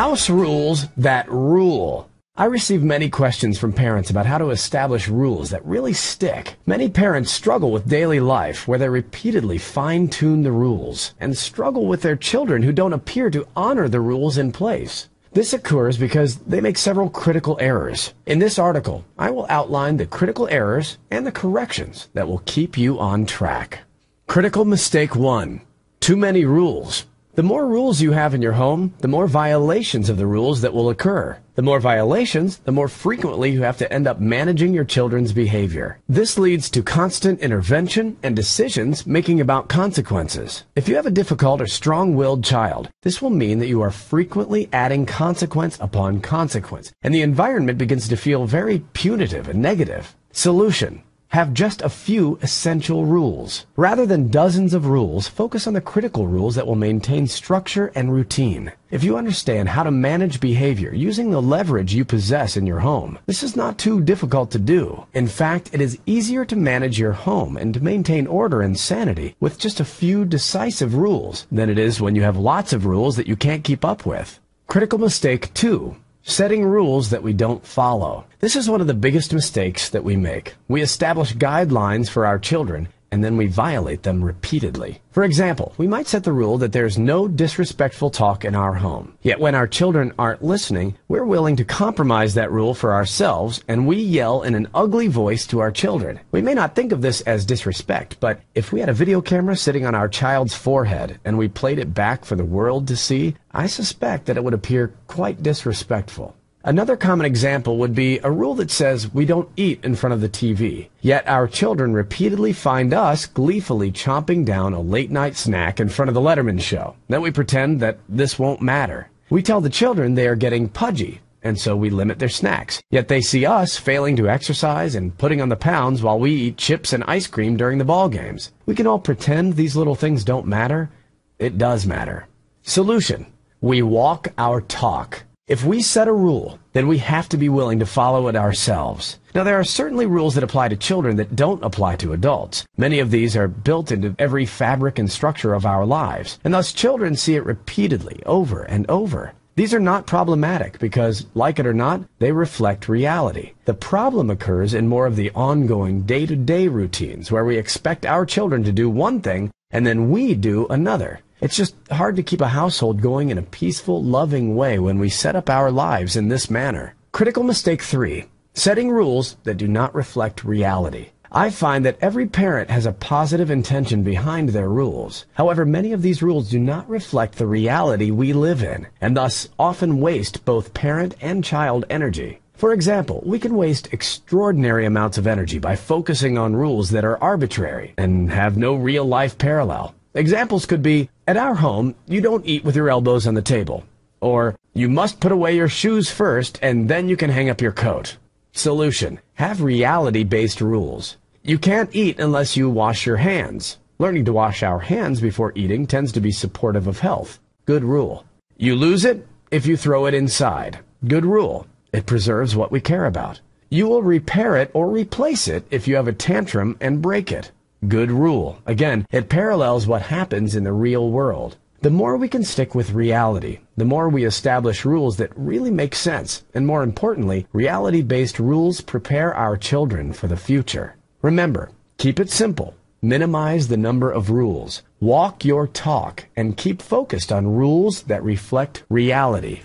House rules that rule. I receive many questions from parents about how to establish rules that really stick. Many parents struggle with daily life where they repeatedly fine-tune the rules and struggle with their children who don't appear to honor the rules in place. This occurs because they make several critical errors. In this article, I will outline the critical errors and the corrections that will keep you on track. Critical mistake 1. Too many rules. The more rules you have in your home, the more violations of the rules that will occur. The more violations, the more frequently you have to end up managing your children's behavior. This leads to constant intervention and decisions making about consequences. If you have a difficult or strong-willed child, this will mean that you are frequently adding consequence upon consequence, and the environment begins to feel very punitive and negative. Solution. Have just a few essential rules. Rather than dozens of rules, focus on the critical rules that will maintain structure and routine. If you understand how to manage behavior using the leverage you possess in your home, this is not too difficult to do. In fact, it is easier to manage your home and to maintain order and sanity with just a few decisive rules than it is when you have lots of rules that you can't keep up with. Critical mistake 2. Setting rules that we don't follow. This is one of the biggest mistakes that we make. We establish guidelines for our children, and then we violate them repeatedly. For example, we might set the rule that there's no disrespectful talk in our home. Yet when our children aren't listening, we're willing to compromise that rule for ourselves, and we yell in an ugly voice to our children. We may not think of this as disrespect, but if we had a video camera sitting on our child's forehead and we played it back for the world to see, I suspect that it would appear quite disrespectful. Another common example would be a rule that says we don't eat in front of the TV. Yet our children repeatedly find us gleefully chomping down a late-night snack in front of the Letterman show. Then we pretend that this won't matter. We tell the children they are getting pudgy, and so we limit their snacks. Yet they see us failing to exercise and putting on the pounds while we eat chips and ice cream during the ball games. We can all pretend these little things don't matter. It does matter. Solution. We walk our talk. If we set a rule, then we have to be willing to follow it ourselves. Now, there are certainly rules that apply to children that don't apply to adults. Many of these are built into every fabric and structure of our lives, and thus children see it repeatedly, over and over. These are not problematic because, like it or not, they reflect reality. The problem occurs in more of the ongoing day-to-day routines where we expect our children to do one thing and then we do another. It's just hard to keep a household going in a peaceful, loving way when we set up our lives in this manner. Critical mistake 3. Setting rules that do not reflect reality. I find that every parent has a positive intention behind their rules. However, many of these rules do not reflect the reality we live in, and thus often waste both parent and child energy. For example, we can waste extraordinary amounts of energy by focusing on rules that are arbitrary and have no real-life parallel. Examples could be, at our home, you don't eat with your elbows on the table. Or, you must put away your shoes first, and then you can hang up your coat. Solution. Have reality-based rules. You can't eat unless you wash your hands. Learning to wash our hands before eating tends to be supportive of health. Good rule. You lose it if you throw it inside. Good rule. It preserves what we care about. You will repair it or replace it if you have a tantrum and break it. Good rule. Again, it parallels what happens in the real world. The more we can stick with reality, the more we establish rules that really make sense, and more importantly, reality-based rules prepare our children for the future. Remember, keep it simple. Minimize the number of rules. Walk your talk and keep focused on rules that reflect reality.